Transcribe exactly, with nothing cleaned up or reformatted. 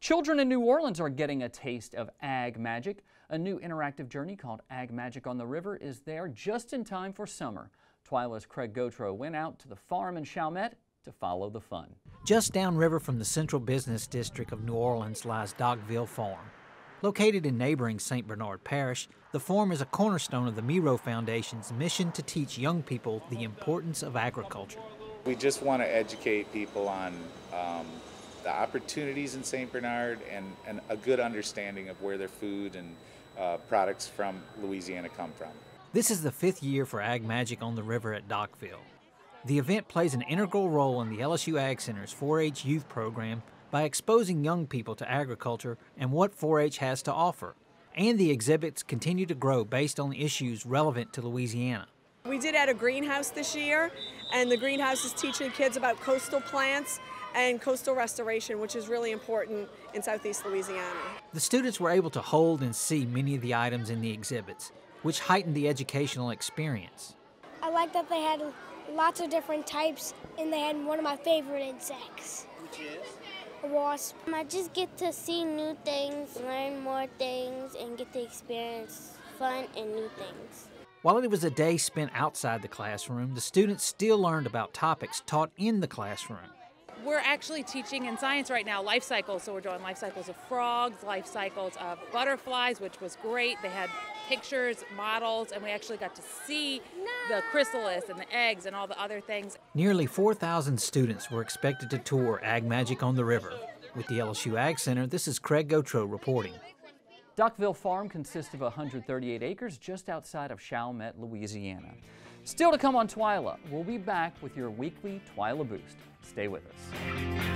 Children in New Orleans are getting a taste of Ag Magic. A new interactive journey called Ag Magic on the River is there just in time for summer. Twyla's Craig Gautreaux went out to the farm in Chalmette to follow the fun. Just downriver from the central business district of New Orleans lies Docville Farm. Located in neighboring Saint Bernard Parish, the farm is a cornerstone of the Miro Foundation's mission to teach young people the importance of agriculture. We just want to educate people on um, the opportunities in Saint Bernard and, and a good understanding of where their food and uh, products from Louisiana come from. This is the fifth year for Ag Magic on the River at Docville. The event plays an integral role in the L S U Ag Center's four H youth program by exposing young people to agriculture and what four H has to offer. And the exhibits continue to grow based on issues relevant to Louisiana. We did add a greenhouse this year, and the greenhouse is teaching kids about coastal plants and coastal restoration, which is really important in Southeast Louisiana. The students were able to hold and see many of the items in the exhibits, which heightened the educational experience. I like that they had lots of different types, and they had one of my favorite insects. Which is? A wasp. I just get to see new things, learn more things, and get to experience fun and new things. While it was a day spent outside the classroom, the students still learned about topics taught in the classroom. We're actually teaching in science right now life cycles, so we're doing life cycles of frogs, life cycles of butterflies, which was great. They had pictures, models, and we actually got to see the chrysalis and the eggs and all the other things. Nearly four thousand students were expected to tour Ag Magic on the River. With the L S U Ag Center, this is Craig Gautreaux reporting. Docville Farm consists of one hundred thirty-eight acres just outside of Chalmette, Louisiana. Still to come on Twyla, we'll be back with your weekly Twyla Boost. Stay with us.